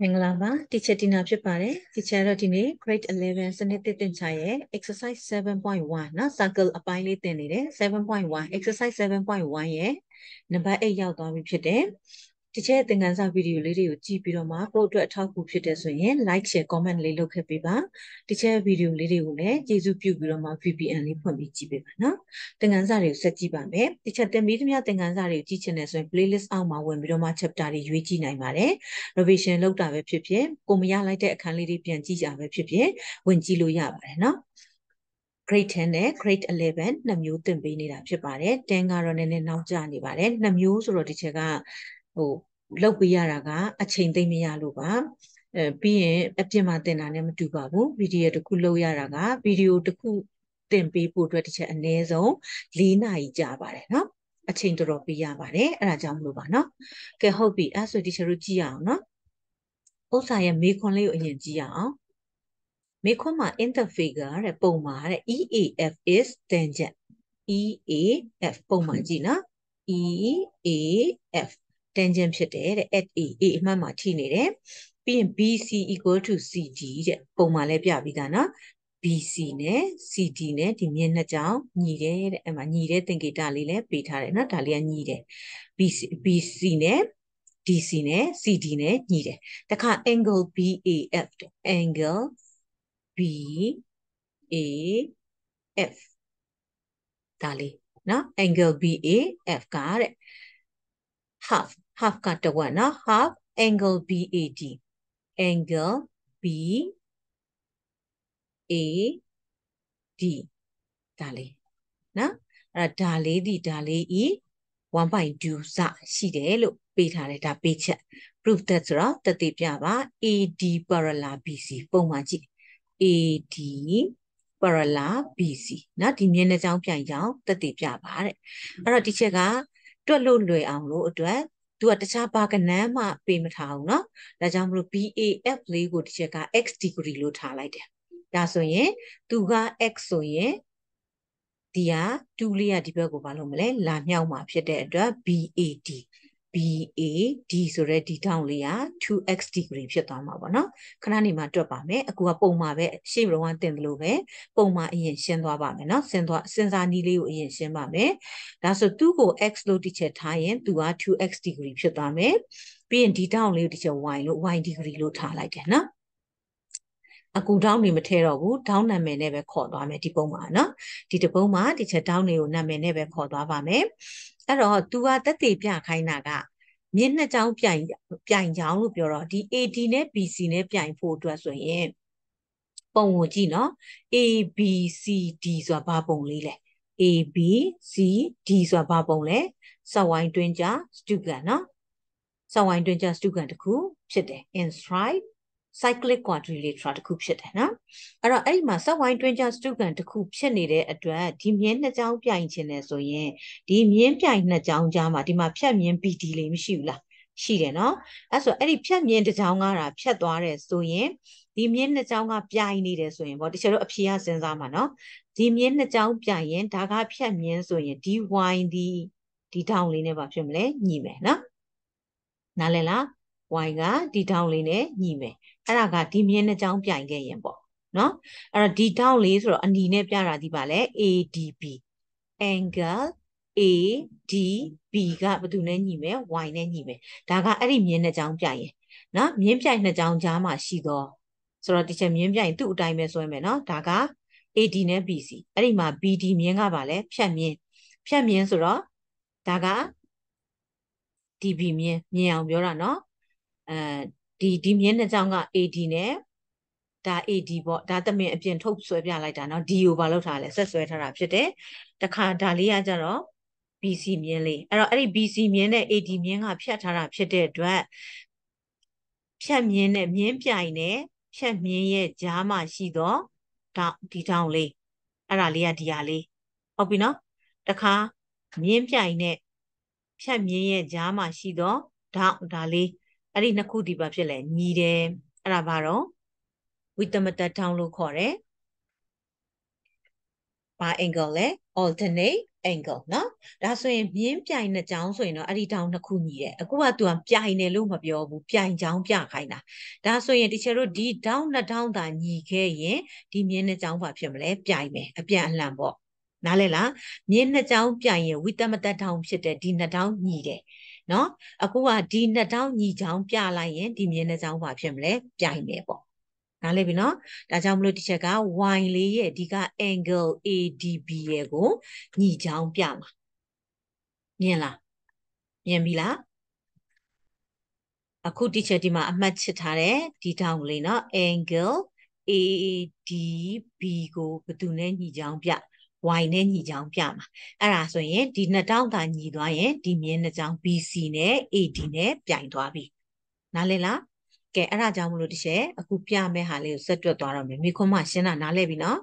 Mengelaba, teacher Dina Pare, teacher Dini, grade 11, Senetit Enchaye, exercise 7.1, na circle a pilot 7.1, exercise 7.1, ye, number 8 Yalda Vipide, teacher Tenganza video Lady Gipiroma, go to a talk with Pitesoyen, like, share, comment, Lilo Capiba, teacher video Lady Ule, Jesu Pubiroma, Pipi and Lipomi Gibana, Tenganzario Setibame, teacher Temidmia Tenganzario teaching as a playlist Alma when Biroma chapter Yuji Naimare, Novation Lota Web Pipier, Comia like a Kalidi Piantija Web Pipier, when Gilo Yabarena. Grade 10 eh, grade 11, Namu Tembini Rapare, Tengaron and Naujani Bare, Namus Rodichega. Oh, Lopiyaraga, a chain de Mialuba, being a Pimatenanam to Babu, video to Kuloyaraga, video to Ku Tempi Putracha and Nezo, Lina Ijabarena, a chain to Robiyabare, Rajam Lubana, Kehobi, as a disherutiana. Osaya make only in Gia. Makoma in the figure, a poma, EAF is tangent. EAF, poma Gina, EAF. Tangent shade at A Mamma Tine, B and BC equal to CD, Pomale Piabidana, BC ne, CD ne, Timiana Jao, needed, Emma needed, Tengitalile, Peter, Natalia needed, BC ne, DC ne, CD ne, needed. The car angle BAF, angle BAF. Tali, na, angle BAF car half. Half cut the one, half angle BAD. Angle BAD. Dali. Na? Dali di dali e. 1.2 sa. Shide lo. Petareta pecha. Proof that's rough. Tati piava. AD parallel BC. Pomaji. AD parallel BC. Na? Dimyena jao pian jao. Tati piava. Ara teacher ga. Low lay on low to a chapa and nama payment howna, the jamro BAF lay good check X degree loot highlight. Dasoye, Tuga Xoye, Dia, Tulia Dibago Balomle, La Miauma Pshedda, BAD. BAD so ready down Lia, 2X degree Shetamabana, Kananima Dropame, Aquapoma, Shibroan Tenlove, Poma in Shendwa Bamena, Senza Nilio in Shemame, that's a 2X low teacher tie to our 2X degree Shetame, B and D down low teacher Y degree low tie like Anna. A good down in material wood, down I may never call Bame Tipomana, Titapoma, teacher down you may never call Bame. Tua tati pia kainaga. Mina down pian yao bureau, the 18 BC pian four to us. Pomogino, ABCDs or babonle, ABCDs or babonle, Sawine Dwenja, Stugana, Sawine Dwenja, Stugan to cool, Shede, and stride, cyclic quadrilateral to coop Shedana. Ara Elma, Sawine Dwenja, Stugan to coop Shenide at where Timian down pian chenesoye, Timian pian down jama, Dima Piamian pity lame shula. She no, as well, any Piamian to Tangara, Piadore, so ye. Dimien the town of Pianide so in what is your appearance and Zamano? Dimien the town Pian, Taga Piamian so in D. Wine the town line of Pimle, Nimena Nalela, Wanga, the town line, Nime, and I got Dimien the town Pian Gayambo. No, and a D town lays or Andine Piara di Ballet, ADB. Angle ADB got Baduna Nime, Wine and Nime. Taga Adimien the town Pian. No, Mimpia in the town Jama, she go. So teacher Mian two diamonds women, Daga, AD BC. Arima BD Mianga Vale, Piamien. Piamien Sura, Daga, DB Mian, Yorano, D. Dimian Zanga, AD Da AD bot, that the mere Pian Top Swabia Lightano, DU Balotale, Sweater Rapshade, the Cardalia Jaro, BC Miele. Ari BC Miene, AD Mianga Piata Rapshade, Dwa Piamien, Mien Piane. Ye Jama Shido, the town lay, Aralia diali. Opino, the car, Mimpine, Ye Jama Shido, Down Dali, Arina Kudi Babjele, Nide, Arabaro, with the meta town locore, by angle, alternate, angle เนาะ rasanya biaya ini jauh so ini ada jauh nak kuni ya. Aku waktu am biaya ini lu mah biaya bu biaya jauh biaya kaina. Rasanya di cerita di down na down dah ni ke ye di mana jauh apa yang le biaya me biaya lama. Nalala mana jauh biaya wita mata down cerita di na down ni de. No, aku waktu di na down ni jauh biaya lain di mana jauh apa yang le biaya me bo. Kalau bina, raja mulu dicakap wine leh, dika angle ADB ego ni jauh piama. Ni lah, ni bila. Aku dicakap di mana amat setara di dalam leh na angle ADB ego betulnya ni jauh piama, wine ni jauh piama. Arasanya di dalam tan ni dua ye, di mana jauh BC ne, AD ne piang dua bi. Nale lah. Kek arah jamu lu diceh, aku piah mehaleu satu orang memikul macam mana nale bina,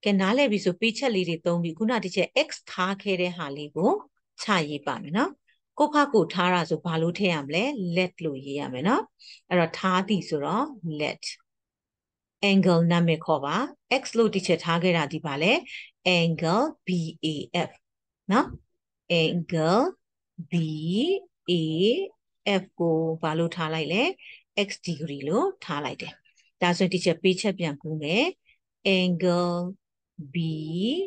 kek nale bisu picha liri tong bikuna diceh x thak here haliku cahye pamena, kokaku thara su balu the amle let lu ye amena, arah thati sura let angle nama koba x lu diceh thake radi pale angle BAF, na angle BAF ko balu thalai le X degree lo thalai de. Dasar teacher picture biang kunge angle BAF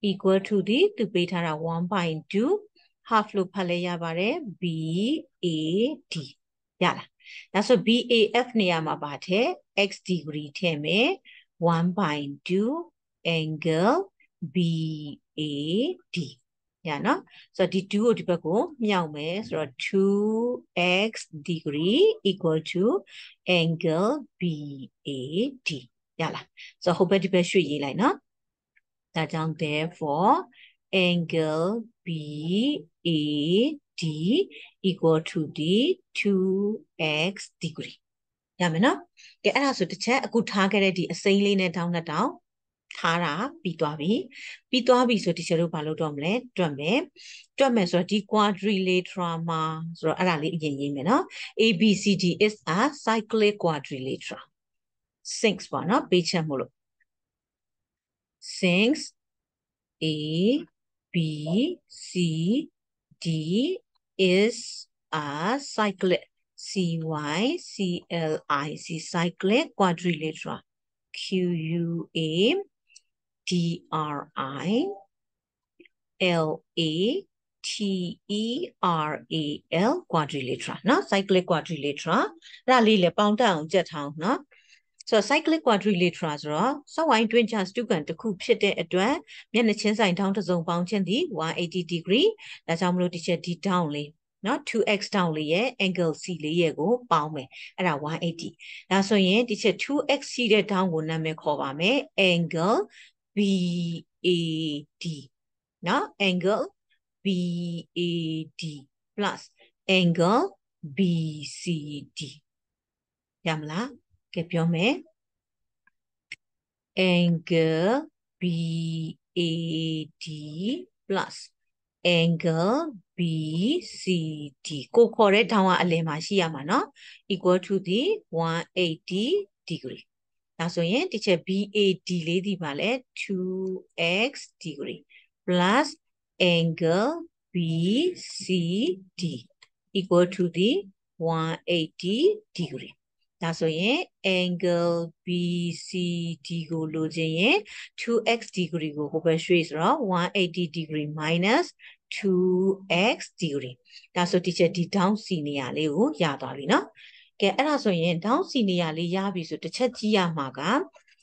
equal to the tu betara 1.2 half lo phalaya bare BAD. Yala. Dasar BAF niya ma baathe X degree the me 1.2 angle BAD. Ya, no. So di dua di baku miao me, so 2x degree equal to angle BAD. Ya lah. So hoba di baku ini lah, no. Tajang therefore angle BAD equal to the 2x degree. Ya, no. Kita harus tu cek aku tak ada di asli ni tahu nak tahu. Thara pituabi so diceru balu drum le so di quadrilateral ma so ada le yin me no ABCD is a cyclic quadrilateral sinks one no picture mulu sinks ABCD is a cyclic CYCLIC cyclic quadrilateral QUA DRILATERAL quadrilateral, na cyclic quadrilateral. Rali le pound down jatang na. So cyclic quadrilateral so so wine twin chance to gan to coup shit adwa. Mian the chance I down to zone bound chen the 180 degree. That's how many d down lay. No 2x down lay ye angle C lay ye go bound me at 180. That's so ye teacher 2x C down go na me cover me angle BAD, no angle BAD plus angle BCD. Yamla kepiome angle BAD plus angle BCD. Ko kore thawa alemasi yama no equal to the 180 degree. That's why teacher BAD lady ballet 2x degree plus angle BCD equal to the 180 degree. That's why angle BCD go loje 2x degree go over straight 180 degree minus 2x degree. That's why teacher D down senior leo yadalina. Ke arah so yang down sini ya le ya bisu teacher dia maga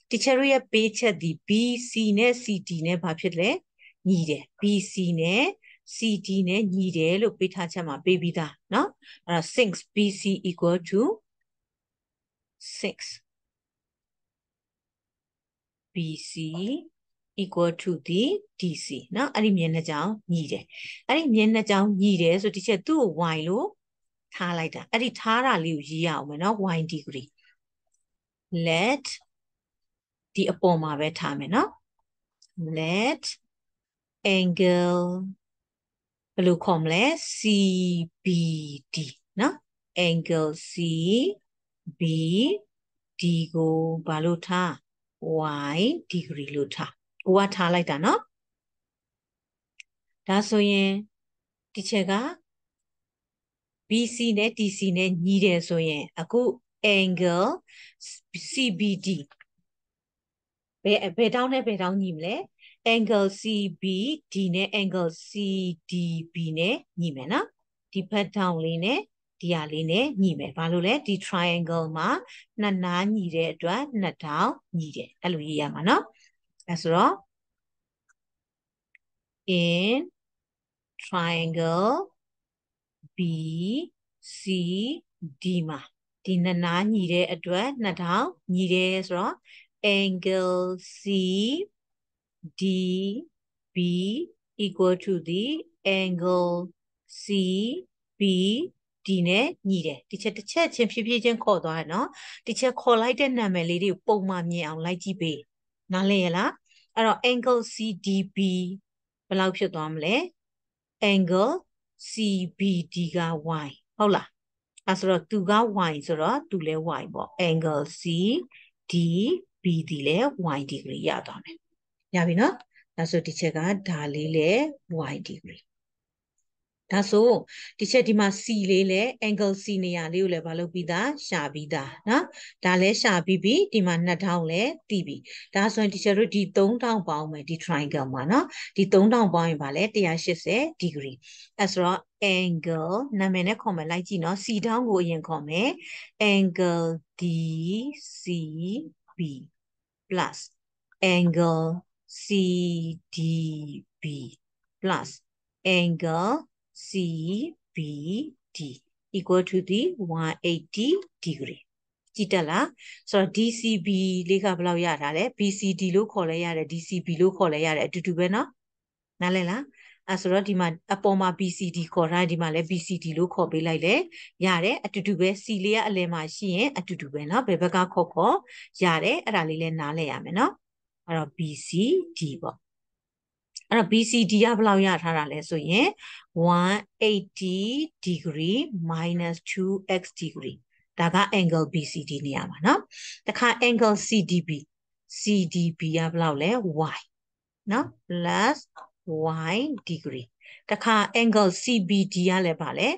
teacher ya page di BC ne CD ne bahpit le ni de BC ne CD ne ni de lo pita cama baby da no arah sinks BC equal to 6 BC equal to the DC no ari mian na jang ni de ari mian na jang ni de so teacher tu y lo Thalai da. Adi thara liu yiyao me no 1 degree. Let di apoma ve tha me no. Let angle blue komle CBD no. Angle CBD go balu tha 1 degree lu tha. Ua tha lai da no. 다 소연 티처가 BC 네 DC 네 니래 소연 아구 angle CBD 배 다운 님래 angle CBD 네 angle CDB 네 니메나 디벳 다운 리네 디아리네 니메 발로래 디 트라이앵글 마 나나 니래 dwi 나다운 니래 알로 이해하마 너 그래서 in triangle BCD ma di nana ni de atwat 2000 ni de so angle CDB equal to the angle CBD ne ni de ti chet chin phit chin kho twa ha no ti chet kho lai de nan mae le de pom ma myin aw lai ji be na le ya la alors angle CDB balaw phit twa ma le angle CBD ga y ဟုတ် lah အဲ့ဆိုတော့ तू က y ဆိုတော့ तू လဲ y ပေါ့ angle CDBD လဲ y degree ရသွားမယ် ရပြီ နော် ဒါဆိုဒီချက်က ဒါ လေး လဲ y degree ဒါဆိုဒီချက်ဒီမှာ c လေး လဲ angle c နေရာ လေး ကို လဲ ဘာလုပ်ပြီးသား ရှာပြီးသား နော် ဒါ လဲ ရှာပြီး ဒီမှာ 2000 လဲ တီးပြီး ဒါဆိုရင်ဒီချက်တို့ ဒီ 3000 ပေါင်းမယ် ဒီ triangle မှာ နော် ဒီ 3000 ပေါင်းရင် ဗာ လဲ 180 degree အဲ့ဆိုတော့ angle နာမည်နဲ့ ခေါ်မယ် လိုက်ကြည့် နော် c down ကိုအရင် ခေါ်မယ် angle DCB plus angle CDB plus angle CBD equal to the 180 degree. Chitala. So DCB leka blau yara le. BCD lo call yara. DCB lo call yara. Tutu bena. Nalela. Asura di ma apoma BCD kora di ma le BCD lo call belai le. Yara. Tutu be silia le ma shien. Tutu bena. Bebaga koko. Yara. Rali le nale yamena. Ara BCD ba. BCD ကဘယ်လောက်ရထားတာလဲဆိုရင် 180 degree minus 2x degree ဒါက angle BCD နေရမှာเนาะ တခါ angle CDB ကဘယ်လောက်လဲ y เนาะ plus y degree တခါ angle CBD ကလည်းဗာလဲ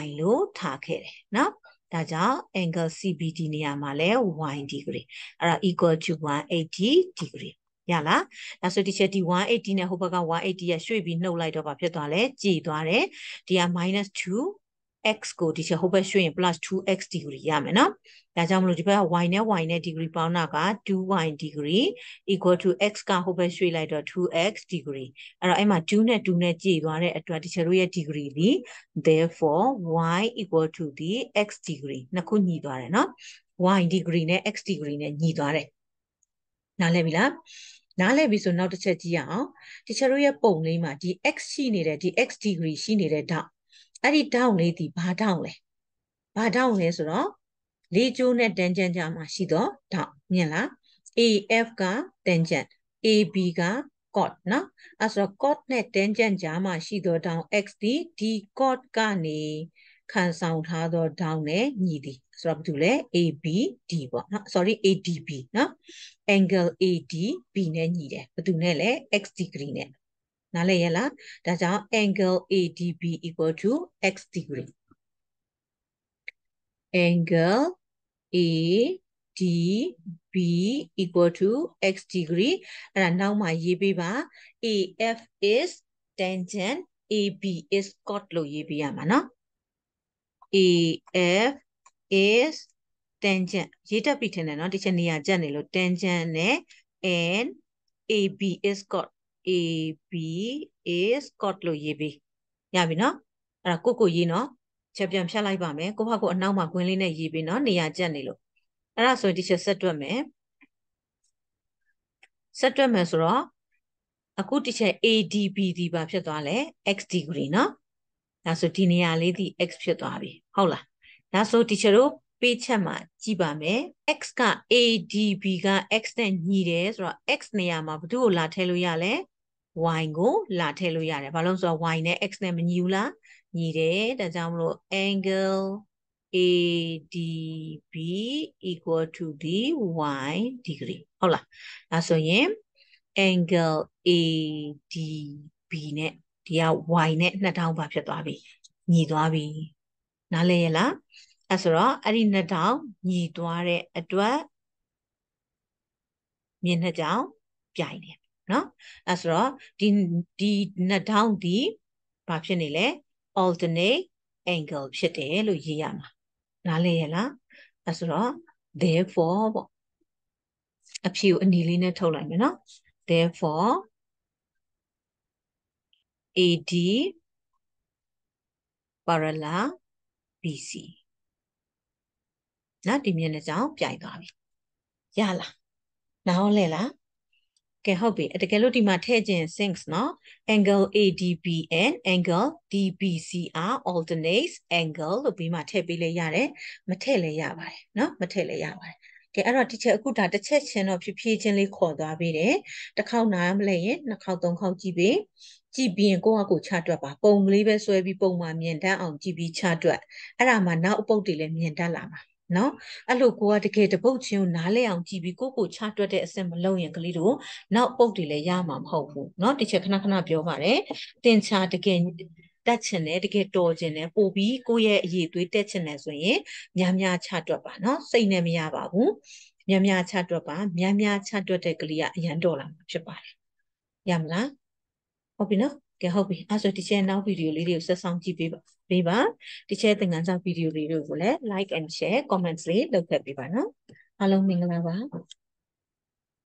y လို့ထားခဲ့တယ်เนาะ ဒါကြောင့် angle CBD နေရမှာလဲ y degree အဲ့ဒါ equal to 180 degree ရလား ဒါဆိုဒီချက်ဒီ 180 နဲ့ဟိုဘက်က 180 ရွှေ့ပြီးနှုတ်လိုက်တော့ဘာဖြစ်သွားလဲကြည်သွားတယ် ဒီက -2x ကိုဒီချက်ဟိုဘက်ရွှေ့ရင် +2x degree ရမယ်နော် ဒါကြောင့်မလို့ဒီဘက်က y နဲ့ y နဲ့ degree ပေါင်းတာက 2y degree equal to x ကဟိုဘက်ရွှေ့လိုက်တော့ 2x degree အဲ့တော့အဲ့မှာ 2 နဲ့ 2 နဲ့ကြည်သွားတဲ့အတွက်ဒီချက်ရဲ့ degree ဒီ therefore y equal to the x degree နှစ်ခုညီသွားတယ်နော် y degree နဲ့ x degree နဲ့ညီသွားတယ် နားလဲပြီလားနားလဲပြီဆိုနောက်တစ်ချက်ကြည့်ရအောင်တချေတို့ရဲ့ပုံလေးမှာဒီ x ရှိနေတဲ့ ဒီ x degree ရှိနေတဲ့တောက်အဲ့ဒီ down လေးဒီဘာတောက်လဲဆိုတော့ ၄ကျိုး နဲ့ tangent ကြားမှာရှိတော့တောက်မြင်လား AF က tangent AB က cot နော်အဲ့ဆို cot နဲ့ tangent ကြားမှာရှိတော့တောက် x ဒီ cot ကနေခံဆောင်ထားတော့တောက် နဲ့ ညီသည် ဆိုတော့ဘာလဲ ABD ပေါ့နော် sorry ADB နော် angle ADB နဲ့ညီတယ်ဘာတူနဲ့လဲ x degree နဲ့နားလဲရလားဒါကြောင့် angle ADB equal to x degree angle ADB equal to x degree အဲ့ဒါနောက်မှရေးပေးပါ AF is tangent AB is cot လို့ရေးပေးရမှာနော် AF is tangent ရေးတက်ပြီထင်တယ်เนาะဒီချက်နေရာကြက်နေလို့ tangent နဲ့ and AB is cot AB is cot လို့ရေးပြီရပြီเนาะအဲ့ဒါကိုကိုရေးเนาะချက်ပြန်ဖြတ်လိုက်ပါမယ်ကိုဘက်ကိုအနောက်မှာကွင်းလေးနဲ့ရေးပြီเนาะနေရာကြက်နေလို့အဲ့ဒါဆိုဒီချက်ဆက်တွက်မယ်ဆက်တွက်မယ်ဆိုတော့အခုဒီချက် ADB ဒီဘာဖြစ်သွားလဲ x degree เนาะဒါဆိုဒီနေရာလေးဒီ x ဖြစ်သွားပြီဟုတ်လား ဒါဆိုဒီချက်တို့ပေးချက်မှာကြည့်ပါမယ် x က ADB က x နဲ့ညီတယ်ဆိုတော့ x နေရာမှာဘာလို့လာထည့်လို့ရလဲ y ကိုလာထည့်လို့ရတယ်ဘာလို့ဆိုတော့ y နဲ့ x နဲ့မညီဘူးလားညီတယ်ဒါကြောင့်မလို့ angle ADB equal to the y degree ဟုတ်လားဒါဆိုရင် angle ADB နဲ့ dia y net natau bapet labi ni labi nalela asura ari natau ni tuare adwa minatau jaine no asura di natau di bapet nile alternate angle shete lo yiyama nalela asura therefore a few anilina tola no therefore AD parallel BC. Nah, di mana jauh jaya kami. Yalah. Nah, olehlah. Kehobi. Ada kalau di mata jenis things, no. Angle ADB and angle DBC are alternates angle. Lebih mata bila yare, mata le yabai, no, mata le yabai. Ke arah di cek aku dah cek channel PP jenis kau dah beri. Tak kau nama lain, nak kau dong kau jibe. GB ko aku chadwa ba pong li be swe bi pong ma myen tan aung GB chadwa ara ma naw apuat ti le myen tan la ma no allo ko ka takae tapuat chin na le aung GB ko chadwa de asin ma lou yin kali do naw apuat ti le ya ma ma hou bu no ti che khana khana pyo ba de tin cha takae tat chin le takae tor chin le po bi ko ye ayi twei tat chin le so yin mya mya chadwa ba no sai ne mya ba bu mya mya chadwa ba mya mya chadwa de kali ya yan dor la ma phit ba de ya ma la Hobi nak, ke hobi. Asal di channel video lirik usah sanggih beba. Di channel tengah sang video lirik boleh like and share, comment sini, dokter beba. Halo, minggu lalu.